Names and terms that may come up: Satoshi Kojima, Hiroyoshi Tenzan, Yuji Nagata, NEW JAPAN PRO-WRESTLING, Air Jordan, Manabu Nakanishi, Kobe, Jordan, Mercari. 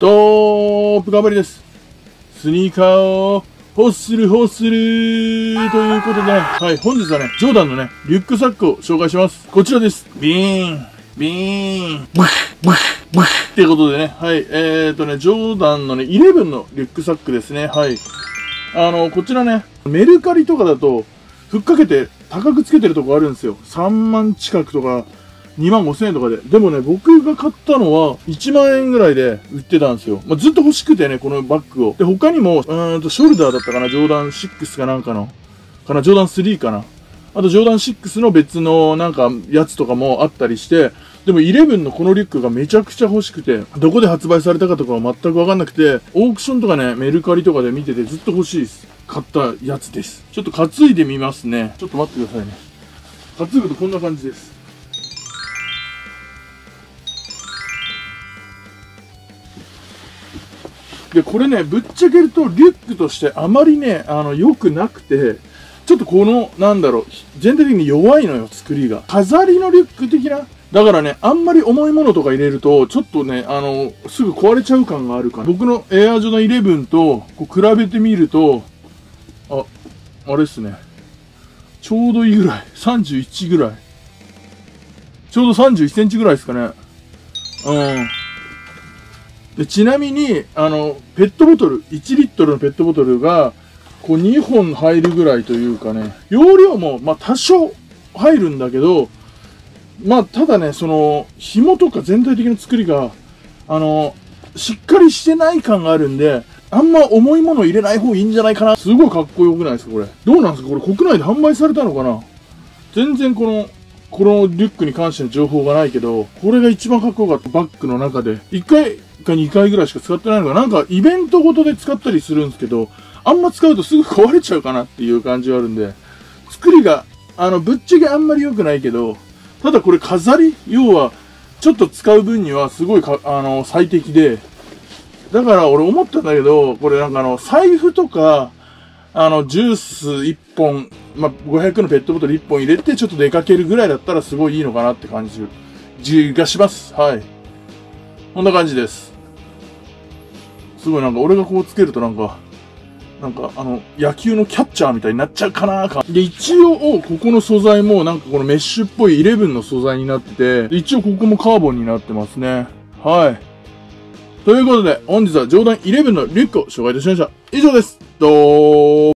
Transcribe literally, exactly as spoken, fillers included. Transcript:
どーん、ぷかぶりです。スニーカーを欲する欲するということで、はい、本日はね、ジョーダンのね、リュックサックを紹介します。こちらです。ビーン、ビーン、ブッ、ブッ、ブッっていうことでね、はい、えーとね、ジョーダンのね、じゅういちのリュックサックですね、はい。あの、こちらね、メルカリとかだと、ふっかけて高くつけてるとこあるんですよ。さんまん近くとか、にまんごせんえんとかで。でもね、僕が買ったのは、いちまんえんぐらいで売ってたんですよ。まあ、ずっと欲しくてね、このバッグを。で、他にも、うーんと、ショルダーだったかな、ジョーダンシックスかなんかの、かな、ジョーダンスリーかな。あと、ジョーダンシックスの別の、なんか、やつとかもあったりして、でも、じゅういちのこのリュックがめちゃくちゃ欲しくて、どこで発売されたかとかは全くわかんなくて、オークションとかね、メルカリとかで見ててずっと欲しいです。買ったやつです。ちょっと担いでみますね。ちょっと待ってくださいね。担ぐとこんな感じです。で、これね、ぶっちゃけると、リュックとしてあまりね、あの、良くなくて、ちょっとこの、なんだろう、全体的に弱いのよ、作りが。飾りのリュック的な。だからね、あんまり重いものとか入れると、ちょっとね、あの、すぐ壊れちゃう感があるから。僕のエアージョーダンじゅういちと、こう、比べてみると、あ、あれっすね。ちょうどいいぐらい。さんじゅういちぐらい。ちょうどさんじゅういちセンチぐらいですかね。うん。でちなみに、あの、ペットボトル、いちリットルのペットボトルが、こうにほん入るぐらいというかね、容量も、まあ多少入るんだけど、まあただね、その、紐とか全体的な作りが、あの、しっかりしてない感があるんで、あんま重いもの入れない方がいいんじゃないかな。すごいかっこよくないですか、これ。どうなんですか、これ国内で販売されたのかな。全然この、このリュックに関しての情報がないけど、これが一番かっこよかったバッグの中で。いっかいかにかいぐらいしか使ってないのが、なんかイベントごとで使ったりするんですけど、あんま使うとすぐ壊れちゃうかなっていう感じはあるんで、作りが、あの、ぶっちゃけあんまり良くないけど、ただこれ飾り、要は、ちょっと使う分にはすごいか、あの、最適で、だから俺思ったんだけど、これなんかあの、財布とか、あの、ジュースいっぽん、まあ、ごひゃくのペットボトルいっぽん入れて、ちょっと出かけるぐらいだったらすごいいいのかなって感じがします。はい。こんな感じです。すごいなんか、俺がこうつけるとなんか、なんか、あの、野球のキャッチャーみたいになっちゃうかなーか。で、一応、ここの素材もなんかこのメッシュっぽいじゅういちの素材になってて、一応ここもカーボンになってますね。はい。ということで、本日はジョーダンじゅういちのリュックを紹介いたしました。以上です。どー。